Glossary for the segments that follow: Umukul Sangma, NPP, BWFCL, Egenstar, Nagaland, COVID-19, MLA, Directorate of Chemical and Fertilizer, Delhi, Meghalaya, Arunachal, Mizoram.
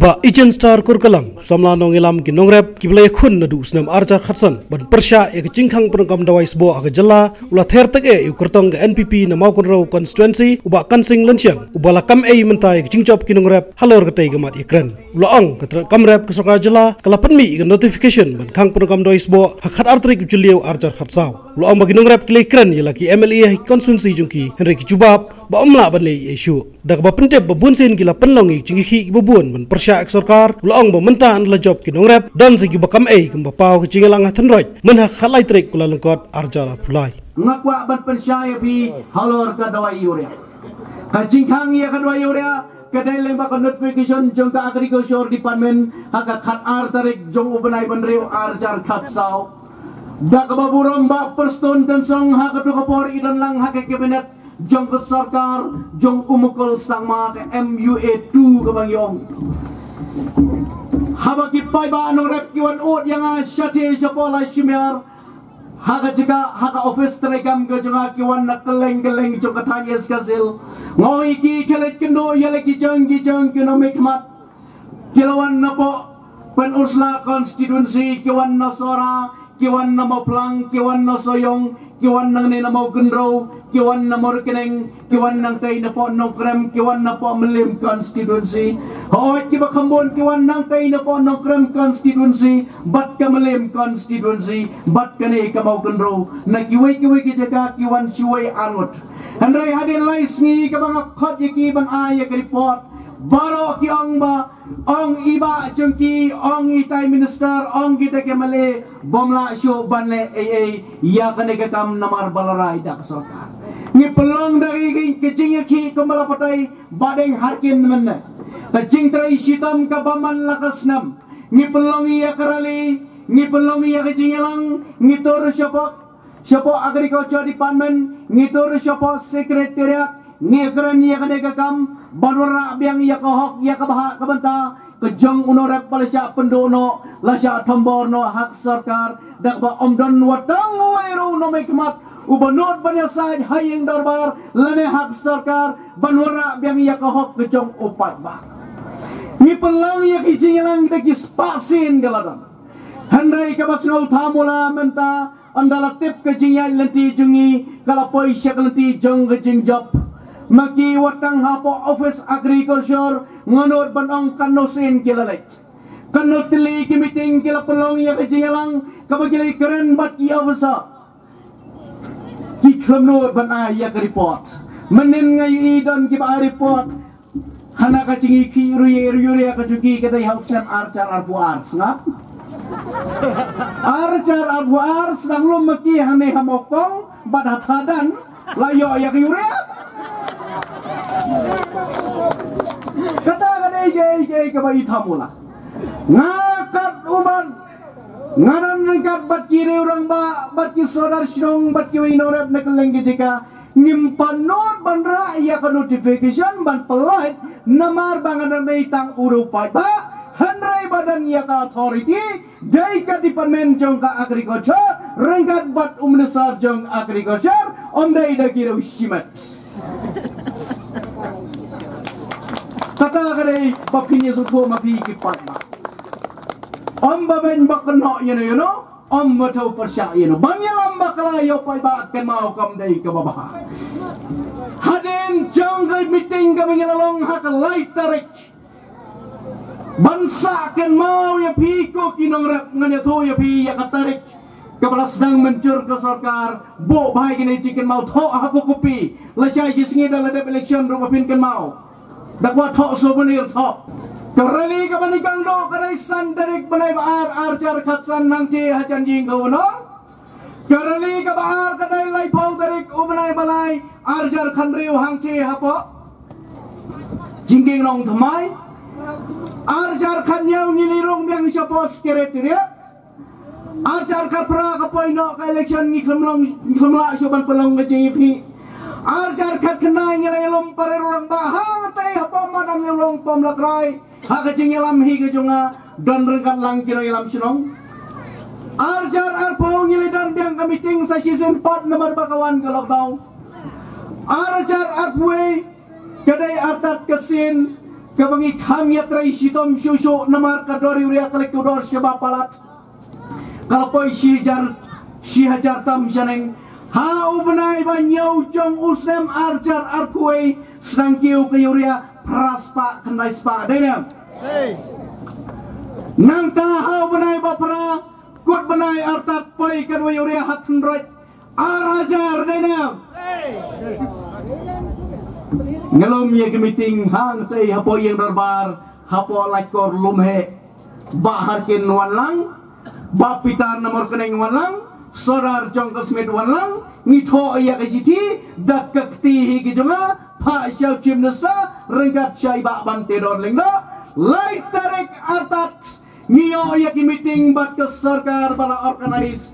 Uba Ijen Star Kurkalang Samla Nongilam ki Nongrep ki Blai Khun na du Snam Arja Khatsan Ban Persha ek Jingkhang Perengkam Dawai Sbo aga Jalla Ula Ther Tak e Ukurtong ga NPP na Maukon Raw Constituency Uba Kansing Lensiang Uba la Kam e Mentai ek Jingchop ki Nongrep Halor Gatai Gamat Ikren Ula Ong Katra Kamrep Kesoka Jalla Kalapanmi ga notification Ban Khang Perengkam Dawai Sbo Hakhat Artrik Juliau Arja Khatsau Ula Ong bagi Nongrep ki Ikren yala ki MLA Constituency Jungki Henry ki Jubab ba Omla ban le issue dak ba pentep ba bunsin ki la penlong ik Jinghi babun ban persya ek sarkar laong ba mentan la job ki Nongrep dan segi bakam ei kem ba pau ki jingalang thenroj men hak khalai trek kula lengkot arjara pulai ngakwa ban persya bi halor ka dawai yuria ka jingkhang ya ka dawai yuria kedai lembak notification jong ka agriculture department hak khat ar tarik jong ubenai ban reu arjar khatsau dak ba burom ba perston dan song hak to kapori dan lang hak kabinet jong kesarkar jong umukul sangma ke MUA2 ke bang yong habaki pai ba Nongrep kiwan ut yang asyati sepola shimyar haka jika haka office terekam ke jonga kiwan nak keleng-keleng jong katanyes kasil ngoi ki kelet kendo yeleki jong kino mikmat kilawan napo penusla konstituensi kiwan nasora kiwan nama plang kiwan nasoyong kiwan nang ni namaw gendraw kiwan namor keneng kiwan nang tay na po Nongrep kiwan na po Melim constituency hoit ki bakambon kiwan nang tay na po Nongrep constituency bat ka Melim constituency bat ka ni kamaw gendraw na kiwi ki jaga kiwan siway angot andray hadin lais ni ka bang khot yaki bang ay ka report baro ki ong ba ong iba jongki ong itai minister ong kita kemale bomla syo banle aa ya kane kam namar balarai dak sota ni pelong dari kejing ki kemala patai badeng harkin men kejing trai sitam ka baman lakasnam ni pelong ya karali ni pelong ya kejingelang ni tor syapo agriculture department ni tor syapo sekretariat Ngekren ia kadeka kam banora biang ia kohok ia kabah kabenta kejong Nongrep Malaysia pendono lasya tomborno hak sarkar dak ba omdon watang wairu no mekmat ubanot banyasai hayeng darbar lane hak sarkar banora biang ia kohok kejong upat ba ni pelang ia kijingelang deki spasin galadam handai kabasnau thamula menta andala tip kejingyai lenti jungi kalapoi syaklenti jong kejing job maki watang hapo office agriculture nganod banong kanosin kilalek kanot tili kimiting kila pelong ya kejingelang kabagilay keren bat ki officer ki klamno banay ya report menin ngayi don ki ba report hana kachingi ki ruye kajuki kadai hausan archar arbuars na archar arbuars nanglum maki hane hamokong badhatadan layo ya kiyure katakan ege kebayi thamula ngakat umat ngaran ringkat batki reurang ba batki sodar sinong batki Nongrep nekeleng jika nimpan nur bandra ia ke notification ban pelait namar banganan reitang urupai ba henrai badan ia ke authority dai ke department jong ka agriculture ringkat bat umnesar jong agriculture ondai da kiru simat kata kadai bapinya suko mapi kipat ba om baben bakno you know om matau persya you know bangyalam bakla yo pai ba kemau kam dai ka baba hadin jonggai meeting ka banyalang hak light tarik bansa ken mau ya piko Nongrep ngane tho ya pi ya katarik kepala sedang mencur ke sarkar bo bai kene chicken mau tho aku kopi lesai jisngi dalam election rumapin ken mau dakwa thok souvenir thok karali ka banikang do karai sandarik banai baar arjar khatsan nangti hajan jing gono karali ka baar kadai lai phau darik umnai balai arjar khanriu hangti hapo jingking rong thamai arjar khanyau nilirong biang sapos kriteria arjar khapra ka poino ka election ngikhlomla soban pelong ka jipi arjar khat kenai ngelai lom pare rurang bahang tai hapa madam lelong pomlakrai hak jing yelam hi ke jonga don rengkan lang kiro yelam sinong arjar arpau ngile dan biang ka meeting sa season 4 nomor bakawan ke lockdown arjar arpwe kedai atat kesin Kabangi khamiyat raisitom syusuk namar kadori uriya telekudor syabapalat. Kalpoi syihajar tam syaneng. Hau benai banyau jong usnem arjar arkuei senang kiu kiyuria praspa kendai spa denem. Nang tahau benai bapera kut benai artak poi kadwe yuria hatendroj arajar denem. Ngelom ye kemiting hang tei hapo yang darbar hapo lakor lumhe baharkin wanlang bapitan nomor kening wanlang. Sorar jongkos medwan lang ngitho iya kesiti dakakti higi jonga pa syau chimnasta rengat syai ba ban tedor lengda lai tarik artat ngio iya ki meeting bat ke sarkar bala organize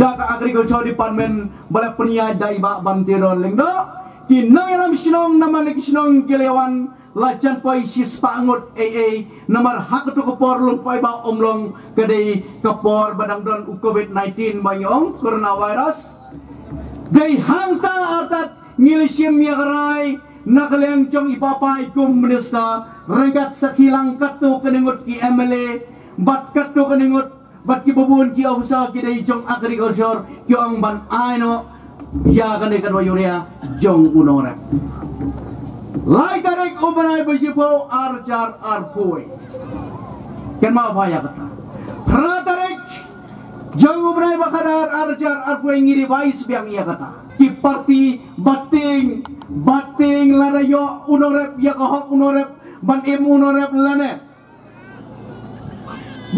dak agriculture department bala penia dai ba ban tedor lengda ki nangalam sinong naman ki sinong kelewan lajan poi sispangut AA nomor hak tu kepor lumpai ba omlong kedai kepor badang don COVID-19 banyong coronavirus dai hangta artat ngilisim yagrai nakaleng jong ipapai kum minister rengat sakilang katu keningut ki MLA bat katu keningut bat ki bubun ki usaha kedai jong agriculture ki ang ban aino ya kadai kadwa yuria jong unorep lai tarik obanai besipo arjar arpoi ken ma bahaya kata pratarik jang obanai bakadar arjar arpoi ngiri bais biang ia kata ki parti bating larayo unorep ya kahok unorep ban em unorep lane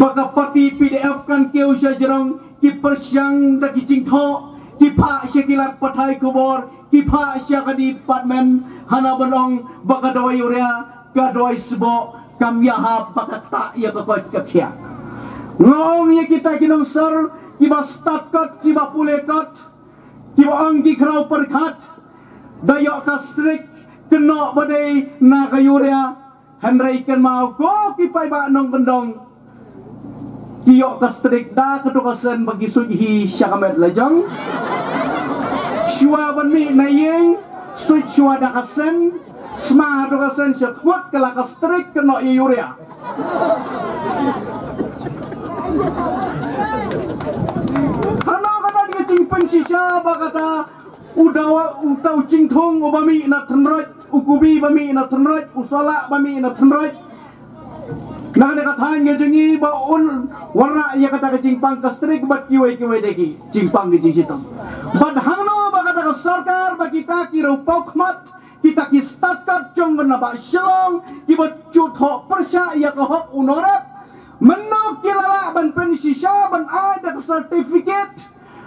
baka parti PDF kan keu sajarong ki persyang daki cingtho Kipa syakilat patai kubor, kipa syakadi patmen, hana belong baka doi urea, kadoi sebo, kam yaha baka tak ya kekoit kekia. Ngomnya kita kinong ser, kiba statkot, kiba pulekot, kiba angki kerau perkat, dayok kastrik, kenok badai, naga urea, henrai ken mau ko kipai bak nong bendong. Kiyok kastrik da ketukasan bagi sujihi syakamet lejong syua banmi nayeng suj syua da kasen semah tukasan syakmut kela kastrik kena yuria karena kata dia cingpeng sisya bakata udawa utau cingtung ubami na tenroj ukubi bami na tenroj usolak bami na tenroj Nang dekatan ge jengi baun warna ia kata ke cingpang kastrik bat kiwai deki cingpang ge jing sitam ban hangno bakata ke sarkar bakita ki rupok mat kita ki statkat jong bena ba syong ki bat cut ho persya ia ke hok unorap menok ki lala ban pensisya ban ada ke sertifikat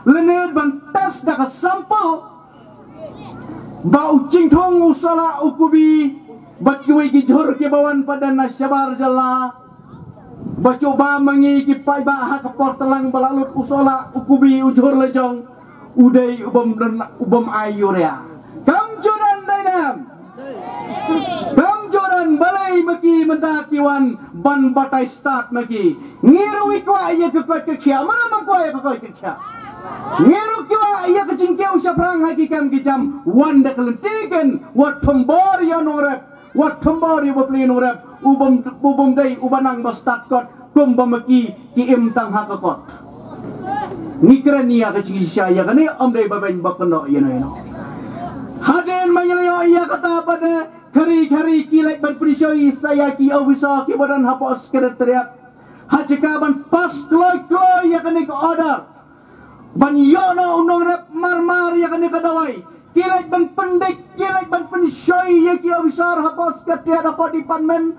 lener ban tes dak sampel bau cingthong usala ukubi bat kiwai ki jor ki bawan pada nasyabar jala bacoba mangi ki pai bah ka portelang balalut usola ukubi ujur lejong udai ubam ayuria kamjuran dainam kamjuran balai maki mentakiwan ban batai start maki ngiru ikwa iya kekoi kekia mana mangkwa iya kekoi kekia ngiru kiwa iya kecingkiau syaprang hakikam kijam wanda kelentikan wat pembori anorep Wat kembali beli nurep ubum day ubanang bastat kot kumbamaki ki imtang hakakot. Nikren iya kecil saya kene amday babeng bakno yeno. Haden mangyalayo iya kata pada kari-kari kilek ban perisoi saya ki awisa ki badan hapos sekretariat. Hajika ban pas kloy-kloy iya kene ke order. Ban yono undang rep marmar iya kene kadawai. Kilek ban pendek, kilek ban pensyai ya ki abisar hapos ketia dapat dipanmen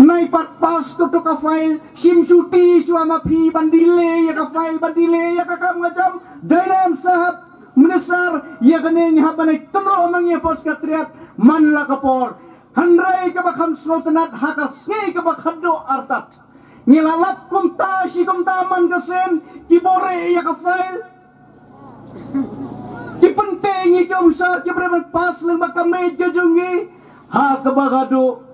nai pat pas tutu ka file sim suti suama phi bandile ya ka file bandile ya ka kam ngajam dalam sahab menesar ya gane nya banai tenro mang ya pos ketia man la kapor handrai ka bakham slotanat hakas ngi ka bakhaddo artat ngilalap kum ta si kum ta man kasen kibore ya ka file Ki penting iki usah ki bremen pas leng baka meja jungi ha kebagado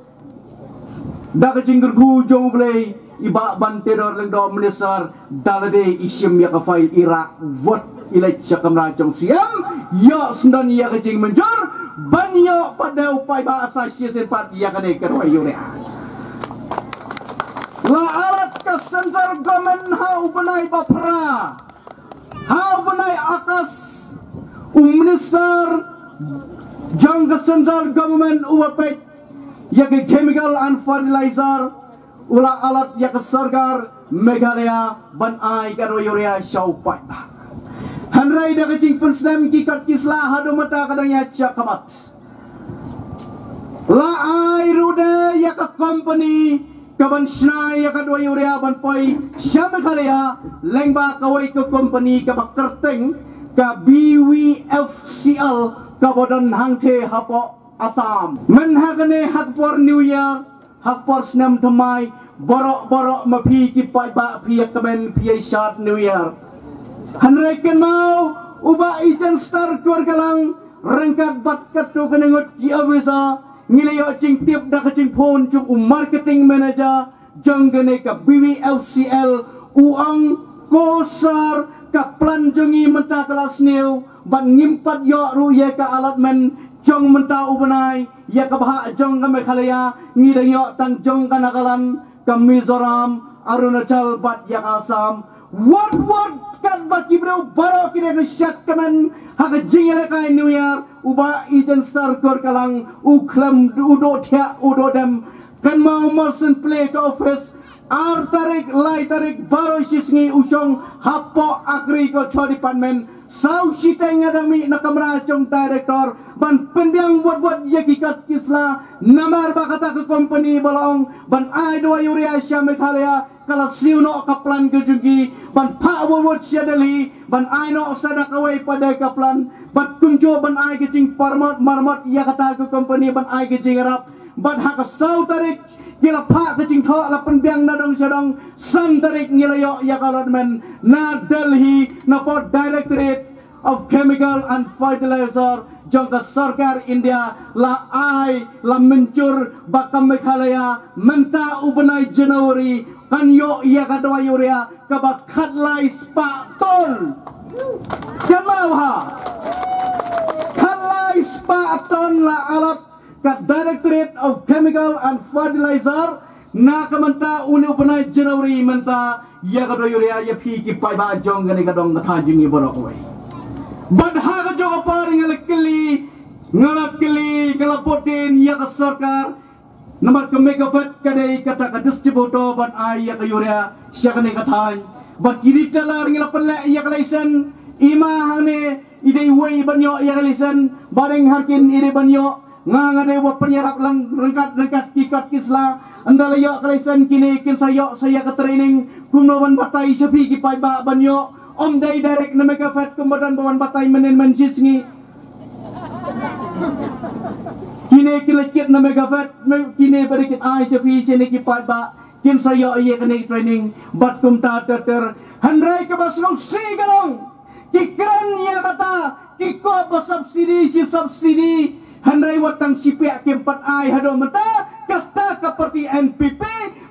da ke jinggergu jong blei iba ban teror leng do menesar dalade isim ya ka fai irak vot ilaj syakam rajong siam ya sendan ya ke jing menjor banyak pada upaya bahasa sifat yang ada kerwayunya. La alat kesentar gomen hau benai bapra, hau benai akas umnisar jang kesentar gomen uapet yang chemical and fertilizer ulah alat yang kesergar Meghalaya banai kerwayunya syaupai. Hanrai dah kecing penslam kikat kislah hadu mata kadangnya cakamat. La airuda ya ke company kaban snai ya ke dua yuria ban poi syam Meghalaya lengba kawai ke company ke bakerteng ke BWFCL ke bodan hangke hapok Asam. Menhagane hakpor New Year hakpor senam temai borok-borok mapi kipai bak piak kemen piai syat New Year. Hanreken mau ubah ijen star keluarga lang rengkat bat ketu kenengut kia wisa ngilio cing tip dah kecing phone cung marketing manager jang gene ka BWFCL uang kosar ka planjungi menta kelas new ban ngimpat yo ruye ka alat men jong menta ubenai ya ka bah jong ka Meghalaya ngilio tan jong ka Nagaland ka Mizoram Arunachal bat ya Assam what kat baki bro baro kini kesyak kemen hak jingel kai New Year uba ijen star kor kalang ukhlam udothya udodem kan mau mersen play ke office ar tarik lai tarik baro sisngi usong hapo agri ko chodi panmen sau siteng adami na kamera jong director ban pendiang buat-buat yegikat kisla namar bakata ke company balong ban ai dua yuria Syam Meghalaya kalau siunok kaplan kejungi ban pak wawud syadali ban ainok sadakawai pada kaplan ban kumjo ban ai kecing parmat marmat ia kata ke company ban ai kecing rap ban hak sau tarik gila pak kecing thok lapan biang nadong syadong san tarik ngilayok ia kalat men na Delhi na pot directorate of chemical and fertilizer jangka sarkar India la ai la mencur bakam Meghalaya menta ubenai Januari kan yo ia kadwa yuria kabakat lai spaton jamawha kan lai spaton la alat kat Directorate of Chemical and Fertilizer na kamenta uni ubenai Januari menta ia kadwa yuria ia phiki pai ba jong gani kadong katha jingi borokoi badha ka jogo paring ngalakili kalapotin ya ka sarkar namar ka megafat kadai kata ka distributor ban ai ya ka yuria syakane katai bat kiri telar ngelapan la ya ka license ima hame idei wei banyo ya ka license bareng harkin ide banyo ngangane wa penyerak lang rengkat kikat kisla andala ya ka license kini kin saya ka training kumnoban batai sepi ki pai ba banyo om day direct na megafat kemudian bawan batai menen menjisngi kini kilekit na megafat kini berikit ai sepi sini kipat ba kin saya iya kena training bat kum ta ter handrai ke basung si galong kikran ya kata kiko bersubsidi si subsidi handrai watang sipia kempat ai hado menta kata seperti NPP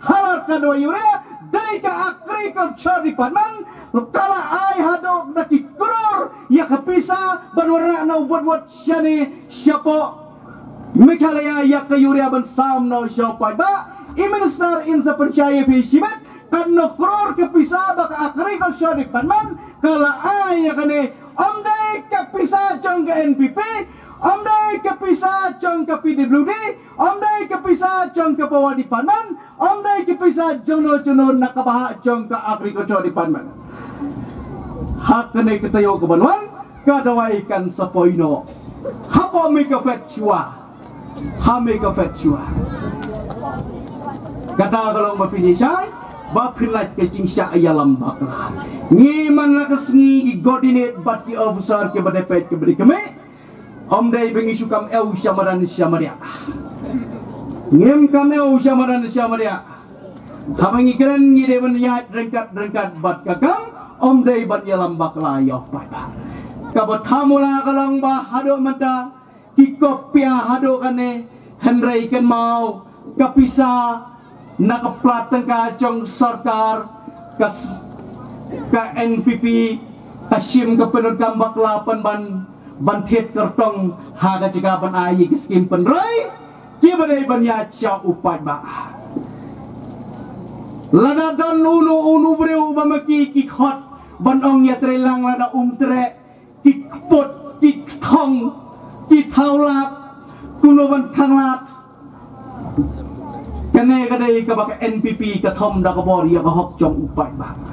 halar kadwa yura dai ka agriculture department kala ai hadok na kikuror ya kapisa banwara na ubod-wod siya ni siya po Meghalaya ya kayuriya ban samno siya po ba i-minister in sa pansyaya pisibat kano kuror kapisa baka agriculture department kala ai ya kani omday kapisa chong ka NPP omday kapisa chong ka PWD omday kapisa chong ka Power Department omday kapisa jono-jono nakabaha chong ka Agriculture Department hak kene ketayo kebanuan kadawai kan sapoino hapo megafetchua kata kalau mafinisai bapilat kecing sya ayalam bakla ngiman lakasngi godinate bati officer ke badepet ke beri keme omdai bengi sukam eu syamaran syamaria ngem kame eu syamaran syamaria hamangi keren ngide banyat rengkat bat kakang om day bat yalam baklayo papa kabot hamula kalong ba hado menta kikop pia hado kane henrei ken mau kapisa nakaplateng ka jong sarkar kas ka NPP tasim ka penod kam baklapan ban ban thiet kertong haga jika ban ayi kiskim penrai kibanai ban yacha upai ba lana don ulu ulu breu bamaki ki khot ban ong yatrelang lana tre ki pot ki thong ki thaulat kulo ban thanglat kane kadai kabak NPP kathom da kabor ya ka hok chong upai ba